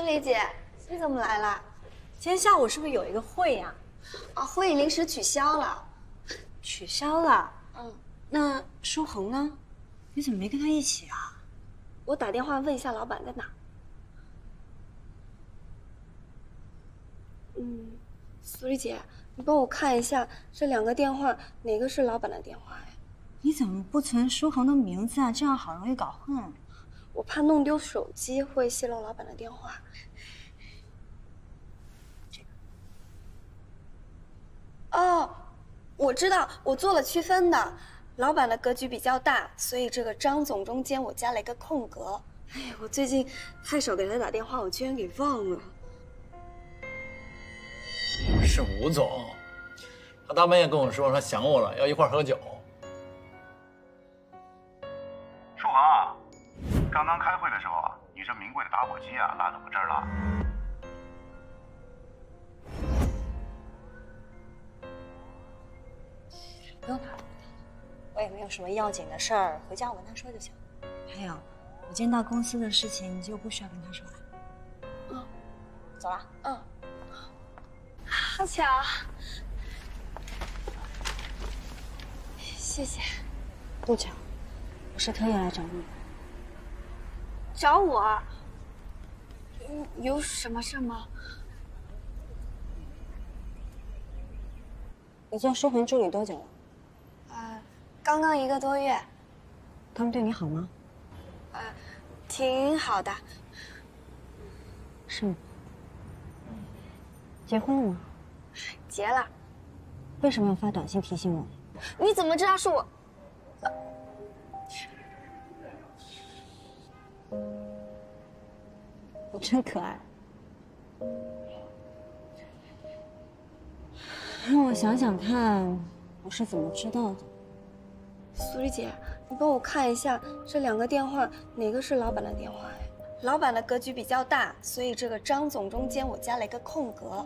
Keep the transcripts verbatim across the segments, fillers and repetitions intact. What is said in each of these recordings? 思丽姐，你怎么来了？今天下午是不是有一个会呀？啊，会议临时取消了。取消了？嗯。那舒恒呢？你怎么没跟他一起啊？我打电话问一下老板在哪。嗯，苏丽姐，你帮我看一下这两个电话，哪个是老板的电话呀？你怎么不存舒恒的名字啊？这样好容易搞混。 我怕弄丢手机会泄露老板的电话。这个哦，我知道，我做了区分的。老板的格局比较大，所以这个张总中间我加了一个空格。哎，我最近太少给他打电话，我居然给忘了。是吴总，他大半夜跟我说他想我了，要一块喝酒。舒恒啊。 刚刚开会的时候啊，你这名贵的打火机啊落到我这儿了。不用打扰他，我也没有什么要紧的事儿，回家我跟他说就行。还有，我今天到公司的事情你就不需要跟他说了。嗯，走了。嗯。好巧，谢谢。不巧，我是特意来找你的。 找我？有有什么事吗？你做舒恒助理多久了？呃，刚刚一个多月。他们对你好吗？呃，挺好的。是吗？结婚了吗？结了。为什么要发短信提醒我？你怎么知道是我？ 你真可爱，让我想想看，我是怎么知道的。苏丽姐，你帮我看一下这两个电话，哪个是老板的电话呀？老板的格局比较大，所以这个张总中间我加了一个空格。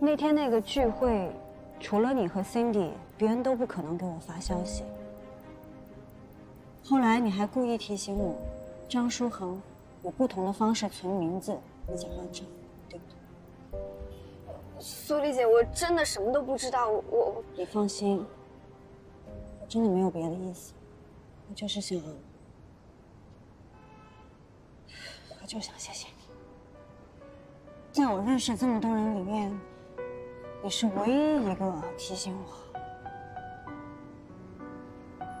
那天那个聚会，除了你和 Cindy， 别人都不可能给我发消息。 后来你还故意提醒我，张舒恒有不同的方式存名字，以假乱真，对不对？苏丽姐，我真的什么都不知道，我我你放心，我真的没有别的意思，我就是想，我就想谢谢你，在我认识这么多人里面，你是唯一一个提醒我。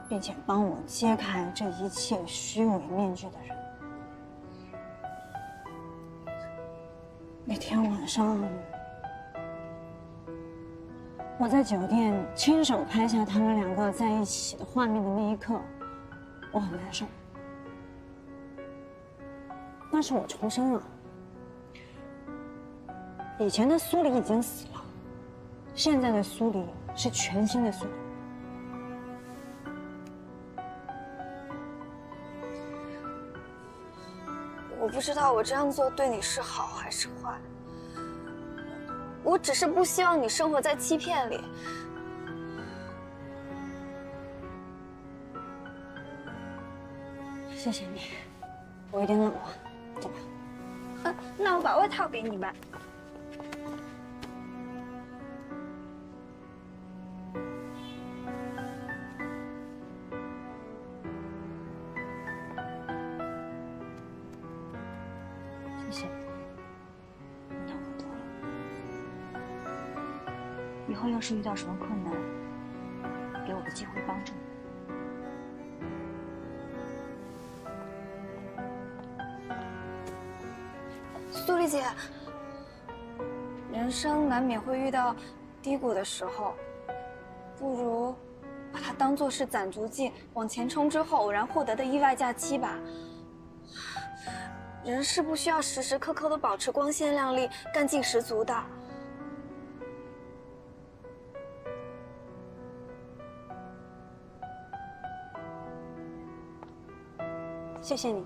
并且帮我揭开这一切虚伪面具的人。那天晚上，我在酒店亲手拍下他们两个在一起的画面的那一刻，我很难受。那是我重生了。以前的苏黎已经死了，现在的苏黎是全新的苏黎。 我不知道我这样做对你是好还是坏，我只是不希望你生活在欺骗里。谢谢你，我有点冷了，走吧。嗯，那我把外套给你吧。以后要是遇到什么困难，给我个机会帮助你。苏丽姐，人生难免会遇到低谷的时候，不如把它当做是攒足劲往前冲之后偶然获得的意外假期吧。人是不需要时时刻刻的保持光鲜亮丽、干劲十足的。 谢谢你。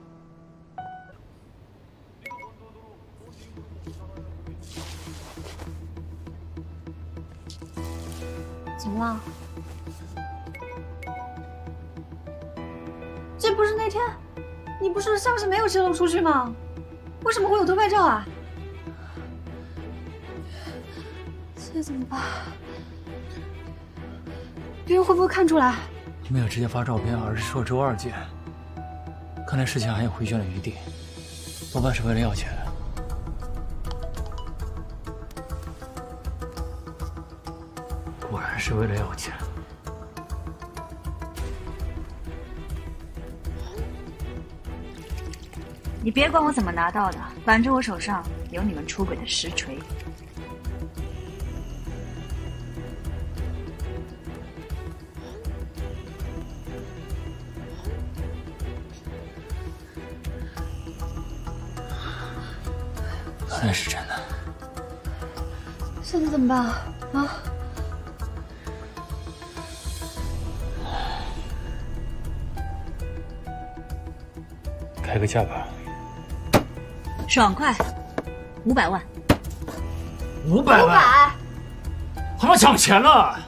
怎么了？这不是那天，你不是上次没有支棱出去吗？为什么会有偷拍照啊？这怎么办？别人会不会看出来？没有直接发照片，而是说周二见。看来事情还有回旋的余地，多半是为了要钱。 果然是为了要钱。你别管我怎么拿到的，反正我手上有你们出轨的实锤。看来是真的。现在怎么办啊？啊？ 开个价吧，爽快，五百万，五百万，他妈抢钱了！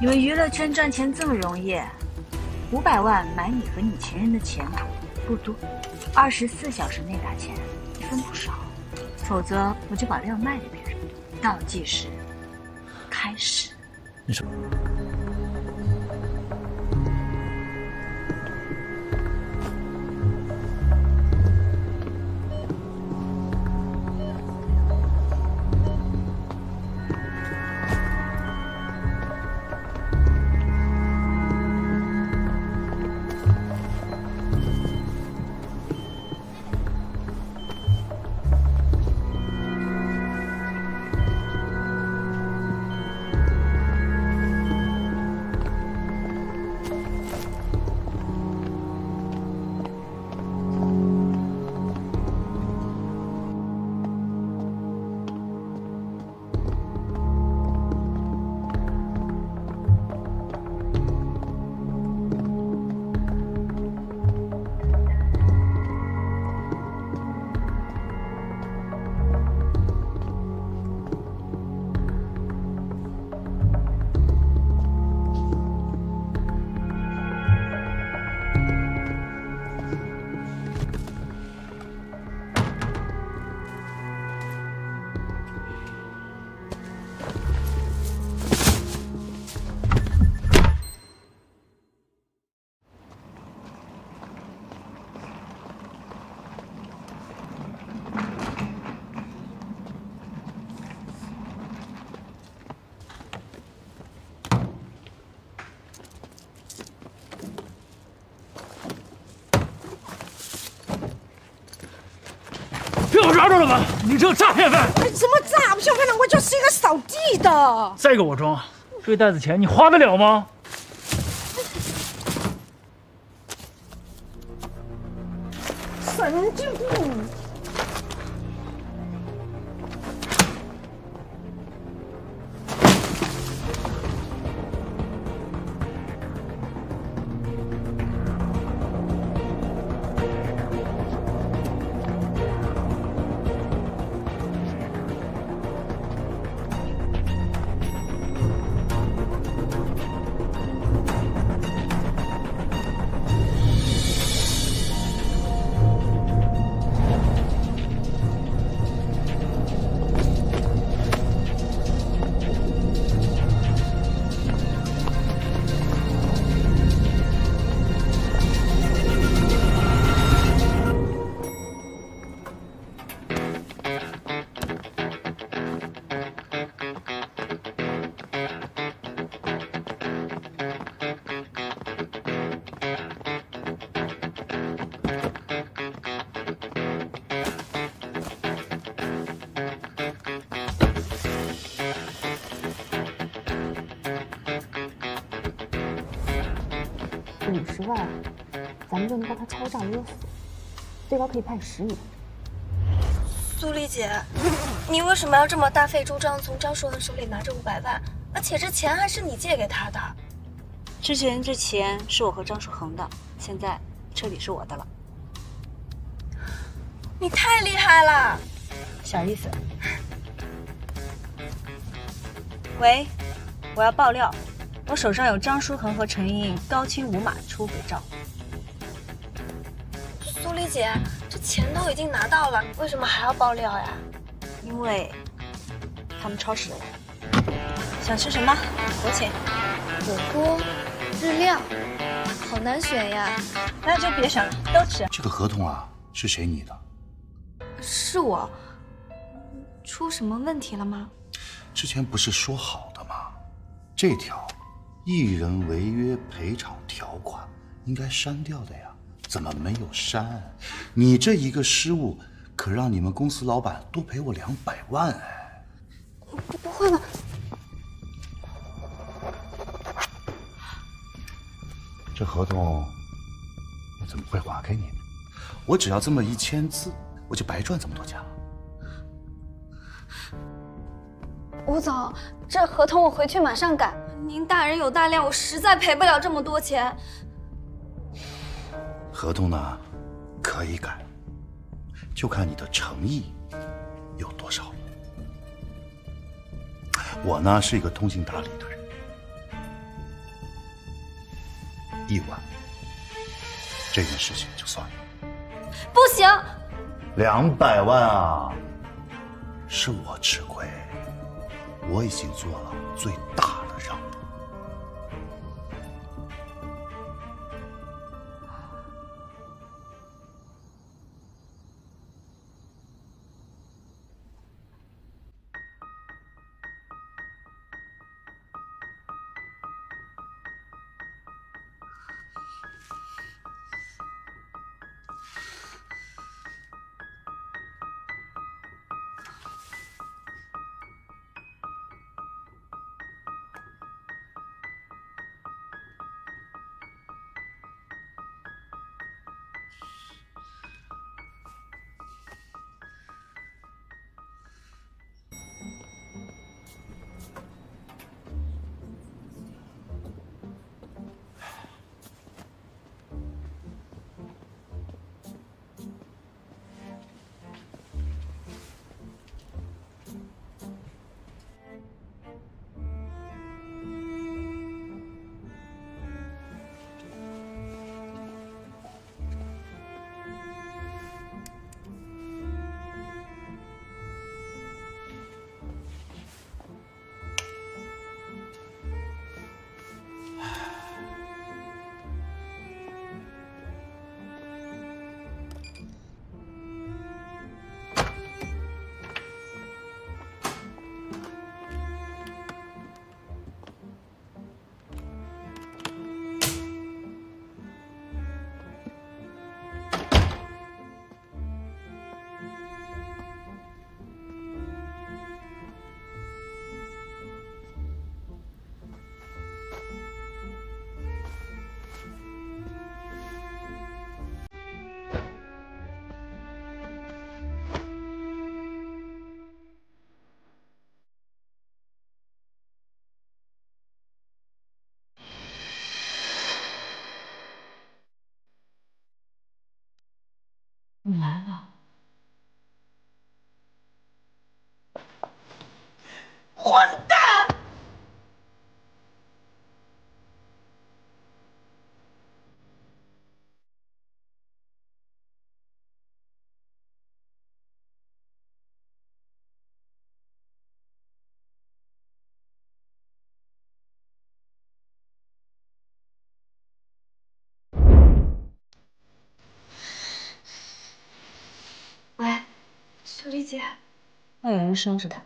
你们娱乐圈赚钱这么容易，五百万买你和你前任的钱不多，二十四小时内打钱，一分不少，否则我就把料卖给别人。倒计时开始。你说。 抓住了吗？你这诈骗犯！什么诈骗犯呢？我就是一个扫地的。再给我装，这一袋子钱你花得了吗？神经病！十万，咱们就能把他敲诈勒索，最高可以判十年。苏丽姐，你为什么要这么大费周章从张硕文手里拿着五百万？而且这钱还是你借给他的。之前这钱是我和张硕恒的，现在彻底是我的了。你太厉害了，小意思。喂，我要爆料，我手上有张书恒和陈茵高清无码出轨照。苏黎姐，这钱都已经拿到了，为什么还要爆料呀？因为他们超时了。想吃什么？我请。火锅、日料，好难选呀。那就别选了，都吃。这个合同啊，是谁拟的？是我。出什么问题了吗？之前不是说好的吗？这条艺人违约赔偿条款应该删掉的呀，怎么没有删？你这一个失误，可让你们公司老板多赔我两百万哎！不不会吧？这合同我怎么会划给你？我只要这么一签字，我就白赚这么多钱了。 吴总，这合同我回去马上改。您大人有大量，我实在赔不了这么多钱。合同呢，可以改，就看你的诚意有多少。我呢是一个通情达理的人，一晚，这件事情就算了。不行，两百万啊，是我吃亏。 我已经做了最大的让步。你来了，混蛋！李姐，要有人收拾他。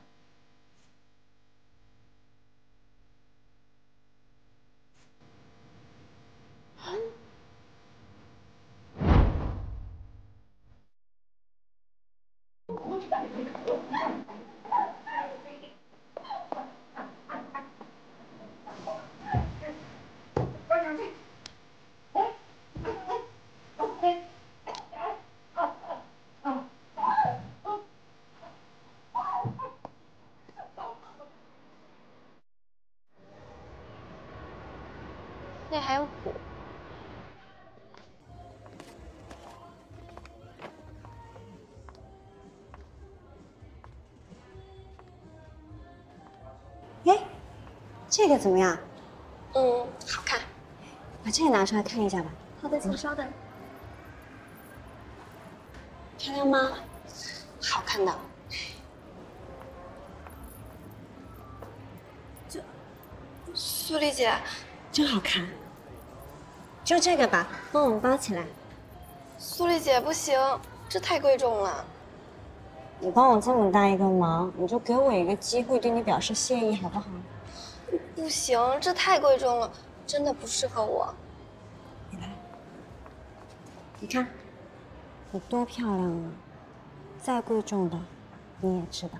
那还有火。哎，这个怎么样？嗯，好看。把这个拿出来看一下吧。好的，请稍等。漂亮吗？好看的。这，苏丽姐，真好看。就这个吧，帮我们包起来。苏丽姐，不行，这太贵重了。 你帮我这么大一个忙，你就给我一个机会对你表示谢意，好不好？不行，这太贵重了，真的不适合我。你来，你看，你多漂亮啊！再贵重的，你也知道。